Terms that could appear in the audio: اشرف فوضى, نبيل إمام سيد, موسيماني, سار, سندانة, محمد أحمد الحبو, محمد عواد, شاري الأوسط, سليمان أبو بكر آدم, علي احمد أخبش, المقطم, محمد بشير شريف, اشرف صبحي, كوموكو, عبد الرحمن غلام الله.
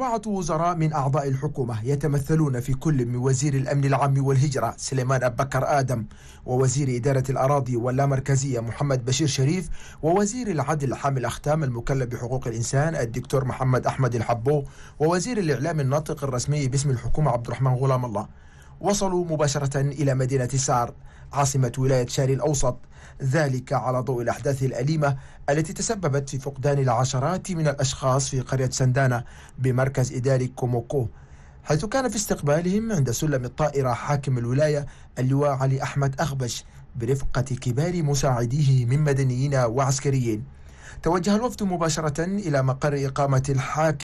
4 وزراء من أعضاء الحكومة يتمثلون في كل من وزير الأمن العام والهجرة سليمان أبو بكر آدم، ووزير إدارة الأراضي واللامركزية محمد بشير شريف، ووزير العدل حامل أختام المكلف بحقوق الإنسان الدكتور محمد أحمد الحبو، ووزير الإعلام الناطق الرسمي باسم الحكومة عبد الرحمن غلام الله. وصلوا مباشرة إلى مدينة سار عاصمة ولاية شاري الأوسط، ذلك على ضوء الأحداث الأليمة التي تسببت في فقدان العشرات من الأشخاص في قرية سندانة بمركز إداري كوموكو، حيث كان في استقبالهم عند سلم الطائرة حاكم الولاية اللواء علي احمد أخبش برفقة كبار مساعديه من مدنيين وعسكريين. توجه الوفد مباشرة إلى مقر إقامة الحاكم